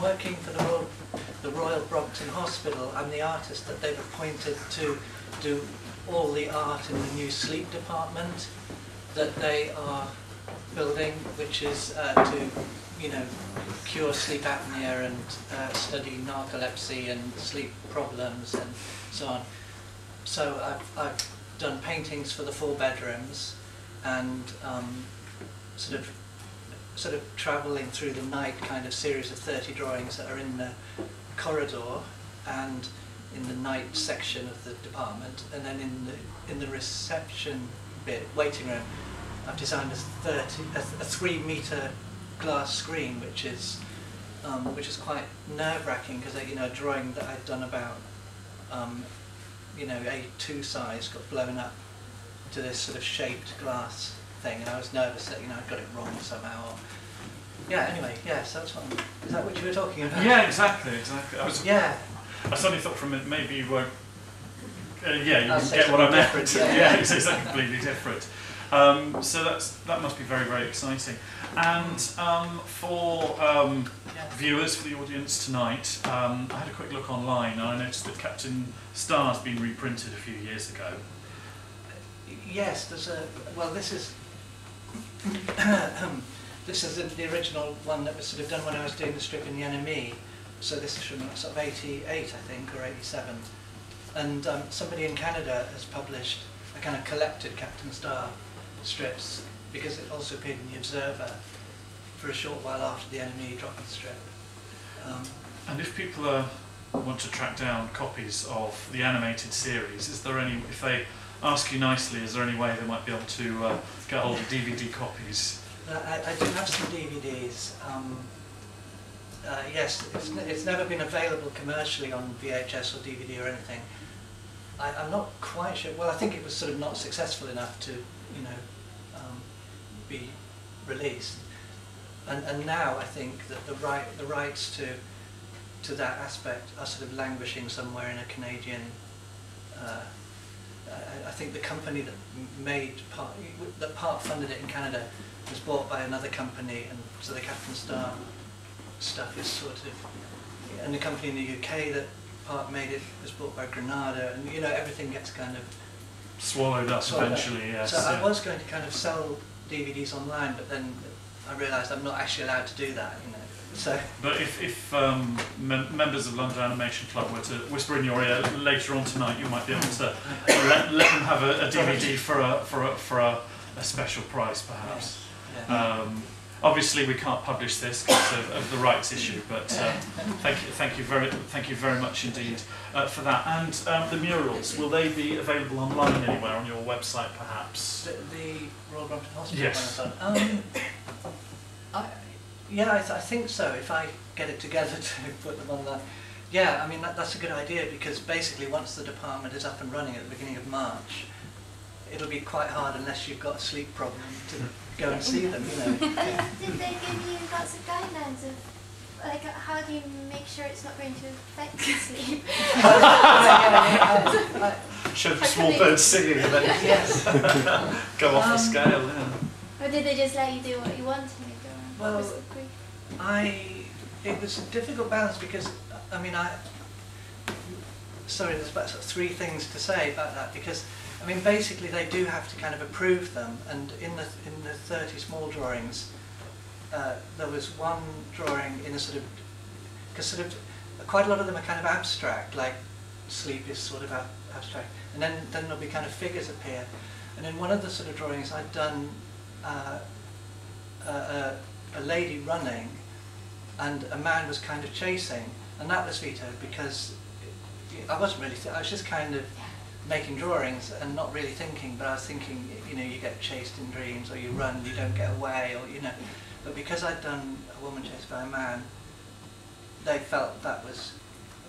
working for the Royal Brompton Hospital, I'm the artist that they've appointed to do all the art in the new sleep department that they are building, which is to, you know, cure sleep apnea and study narcolepsy and sleep problems and so on. So I've done paintings for the 4 bedrooms and sort of travelling through the night kind of series of 30 drawings that are in the corridor and in the night section of the department, and then in the reception bit, waiting room, I've designed a 3-metre glass screen, which is quite nerve-wracking because, you know, a drawing that I'd done about you know, A2 size got blown up to this sort of shaped glass thing, and I was nervous that, you know, I got it wrong somehow. Yeah. Anyway, yes, that's what. Is that what you were talking about? Yeah, exactly, exactly. I was. Yeah. I suddenly thought from it maybe you won't. Yeah, you wouldn't get what I meant. Yeah, yeah, it's completely different. So that must be very, very exciting. And for viewers, for the audience tonight, I had a quick look online and I noticed that Captain Star's been reprinted a few years ago. Yes, there's a, well, this is this is the original one that was sort of done when I was doing the strip in the NME. So this is from sort of 88, I think, or 87. And somebody in Canada has published a kind of collected Captain Star strips, because it also appeared in The Observer for a short while after the NME dropped the strip. And if people want to track down copies of the animated series, is there any, if they ask you nicely, is there any way they might be able to get hold of DVD copies? I do have some DVDs. Yes, it's never been available commercially on VHS or DVD or anything. I'm not quite sure. Well, I think it was sort of not successful enough to, you know, be released. And now I think that the rights to that aspect are sort of languishing somewhere in a Canadian. I think the company that part funded it in Canada was bought by another company, and so the Captain Star stuff is sort of, and the company in the UK that part made it was bought by Granada, and, you know, everything gets kind of swallowed up eventually. Yes. So yeah. I was going to kind of sell DVDs online, but then I realised I'm not actually allowed to do that. You know, so. But if members of London Animation Club were to whisper in your ear later on tonight, you might be able to let them have a DVD for a special price, perhaps. Yeah. Yeah. Obviously, we can't publish this because of the rights issue, but thank you very much indeed for that. And the murals, will they be available online anywhere on your website, perhaps? The Royal Brompton Hospital. Yes. I think so. If I get it together to put them online, yeah. I mean, that's a good idea, because basically, once the department is up and running at the beginning of March, it'll be quite hard unless you've got a sleep problem to go and see them, you know. Did they give you lots of guidelines of, like, how do you make sure it's not going to affect your sleep? Show the Small Birds Singing and then yes. Go off the scale, yeah. Or did they just let you do what you wanted to do? Well, it was a difficult balance, because, I mean, sorry, there's about sort of 3 things to say about that, because I mean, basically, they do have to kind of approve them, and in the 30 small drawings, there was one drawing in a sort of, because sort of, quite a lot of them are kind of abstract, like sleep is sort of abstract, and then there'll be kind of figures appear, and in one of the sort of drawings I'd done a lady running, and a man was kind of chasing, and that was vetoed because I wasn't really, I was just kind of making drawings and not really thinking, but I was thinking, you know, you get chased in dreams, or you run and you don't get away, or, you know. But because I'd done a woman chased by a man, they felt that was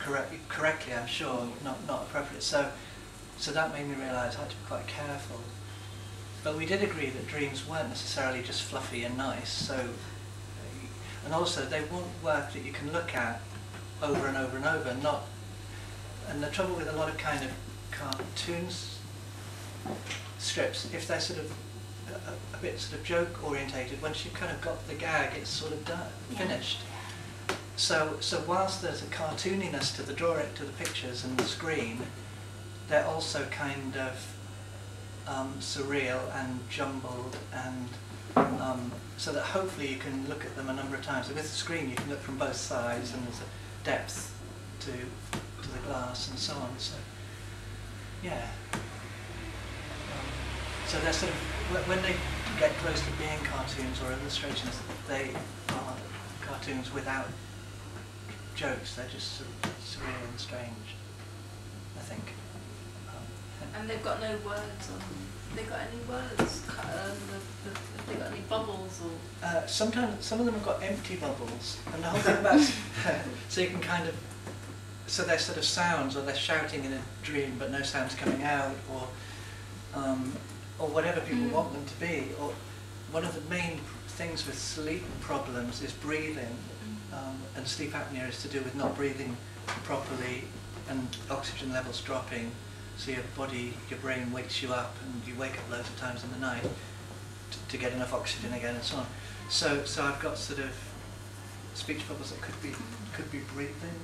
correctly, I'm sure, not appropriate. So that made me realise I had to be quite careful. But we did agree that dreams weren't necessarily just fluffy and nice. So, and also they want work that you can look at over and over and over, and not. And the trouble with a lot of kind of cartoons strips, if they're sort of a bit sort of joke orientated, once you've kind of got the gag, it's sort of done, finished. So whilst there's a cartooniness to the drawing, to the pictures and the screen, they're also kind of surreal and jumbled, and so that hopefully you can look at them a number of times. With the screen you can look from both sides, and there's a depth to the glass and so on. So yeah. So they're sort of, when they get close to being cartoons or illustrations, they are cartoons without jokes. They're just sort of surreal and strange, I think. And they've got no words, or they've got any words? Have they got any bubbles? Or sometimes some of them have got empty bubbles, and the whole thing about so you can kind of, so they're sort of sounds, or they're shouting in a dream, but no sounds coming out, or whatever people want them to be. Or one of the main things with sleep problems is breathing, and sleep apnea is to do with not breathing properly and oxygen levels dropping. So your body, your brain wakes you up, and you wake up loads of times in the night to get enough oxygen again, and so on. So I've got sort of speech bubbles that could be breathing.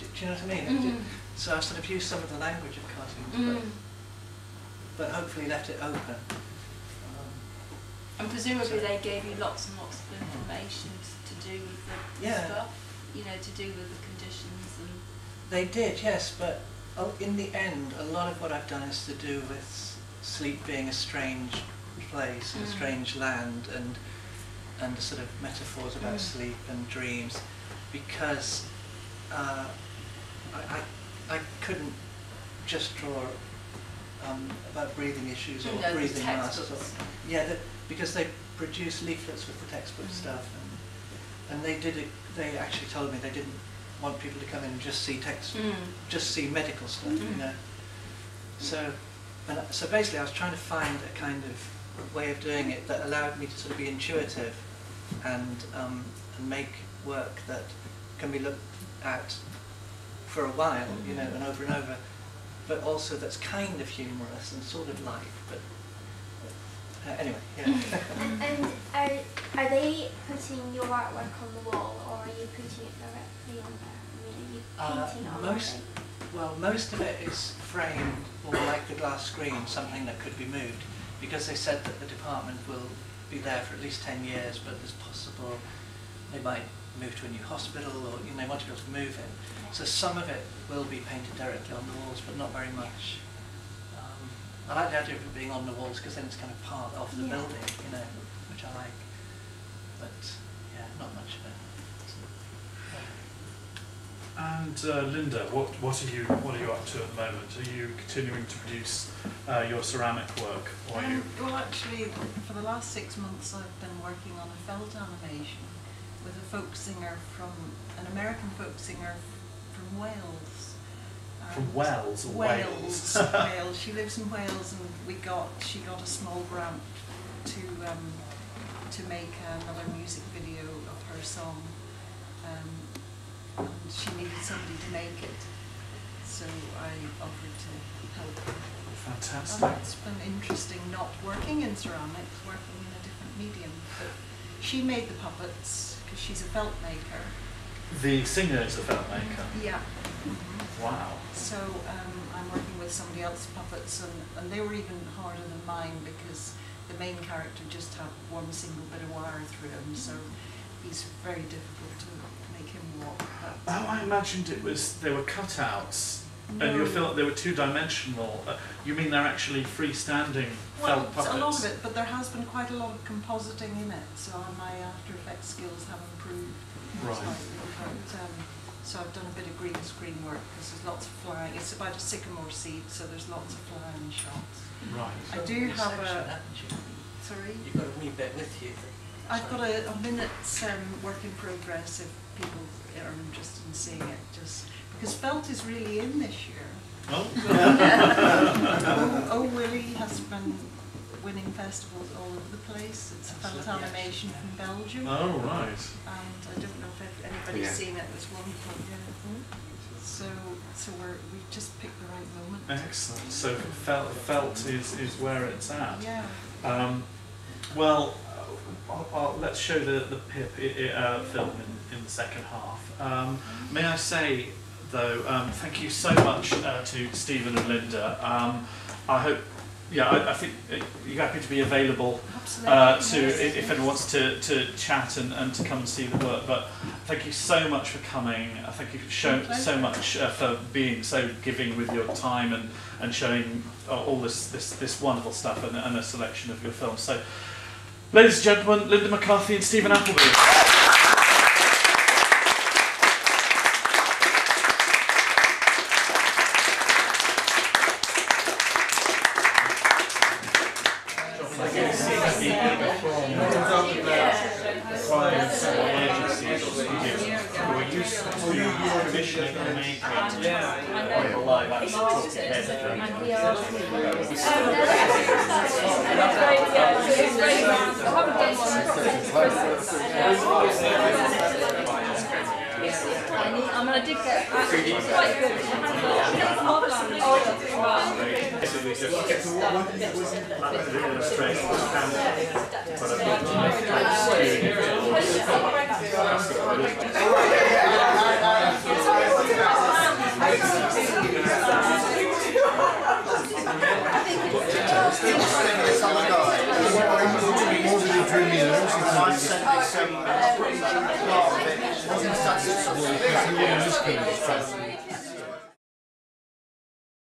Do you know what I mean? So I've sort of used some of the language of cartoons, but hopefully left it open. And presumably they gave you lots and lots of information to do with the stuff, you know, to do with the conditions. And they did, yes, but in the end, a lot of what I've done is to do with sleep being a strange place, a strange land, and sort of metaphors about sleep and dreams, because I couldn't just draw about breathing issues or breathing masks. Because they produced leaflets with the textbook stuff, and they actually told me they didn't want people to come in and just see just see medical stuff, you know. So basically I was trying to find a kind of way of doing it that allowed me to sort of be intuitive and make work that can be looked at for a while, you know, and over, but also that's kind of humorous and sort of light, but anyway, yeah. and are they putting your artwork on the wall, or are you putting it directly on there? I mean, are you painting on it? Well, most of it is framed, or like the glass screen, something that could be moved, because they said that the department will be there for at least 10 years, but it's possible they might move to a new hospital, or you know, they want to be able to move it. So some of it will be painted directly on the walls, but not very much. I like the idea of it being on the walls, because then it's kind of part of the building, you know, which I like. But yeah, not much of it. And Linda, what are you up to at the moment? Are you continuing to produce your ceramic work, or are you? Well, actually, for the last 6 months, I've been working on a felt animation with a folk singer an American folk singer from Wales. From Wales? Or Wales. Wales. She lives in Wales, and she got a small grant to make another music video of her song. And she needed somebody to make it, so I offered to help her. Fantastic. And it's been interesting, not working in ceramics, working in a different medium. But she made the puppets, because she's a felt maker. The singer is a felt maker? Yeah. Wow. So I'm working with somebody else's puppets, and they were even harder than mine, because the main character just had one single bit of wire through him, so he's very difficult to make him walk. Oh, I imagined it was, they were cutouts, and you felt they were two-dimensional. You mean they're actually freestanding felt puppets? Well, a lot of it, but there has been quite a lot of compositing in it, so my After Effects skills have improved. Right. So I've done a bit of green screen work, because there's lots of flying. It's about a sycamore seed, so there's lots of flying shots. Right. So I do have a... Sorry? You've got a wee bit with you. I've got a minute's work in progress if people are interested in seeing it. Just because felt is really in this year. Oh. Oh, Willie has been winning festivals all over the place. It's a felt animation from Belgium. Oh, right. And I don't know if anybody's seen it. It's wonderful. Yeah. So we've just picked the right moment. Excellent. So felt is where it's at. Yeah. Well, Let's show the PIP film in the second half. May I say, though, thank you so much to Stephen and Linda. I hope, yeah, I think you're happy to be available if anyone wants to chat and to come and see the work. But thank you so much for coming. Thank you so much for being so giving with your time and showing all this wonderful stuff and a selection of your films. So, ladies and gentlemen, Linda McCarthy and Stephen Appleby. It wasn't such a